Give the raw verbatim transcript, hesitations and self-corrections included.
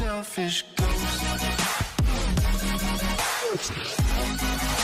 selfish ghost.